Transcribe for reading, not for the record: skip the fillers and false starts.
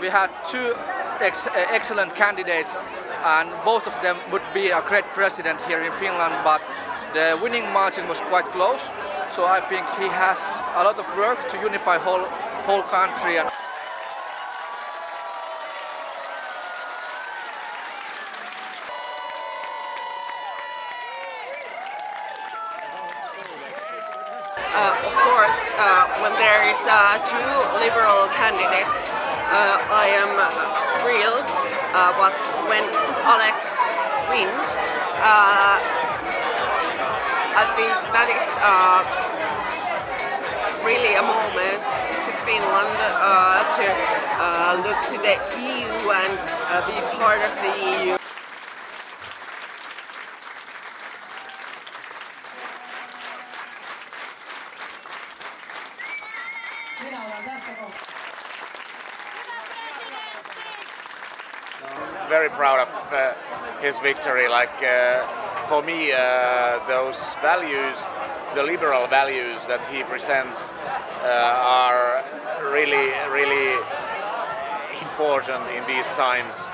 we had two excellent candidates, and both of them would be a great president here in Finland, but the winning margin was quite close. So I think he has a lot of work to unify whole country. And of course, when there is two liberal candidates, I am thrilled but when Alex wins, I think that is really a moment to Finland to look to the EU and be part of the EU. Very proud of his victory. Like for me, those values, the liberal values that he presents, are really important in these times.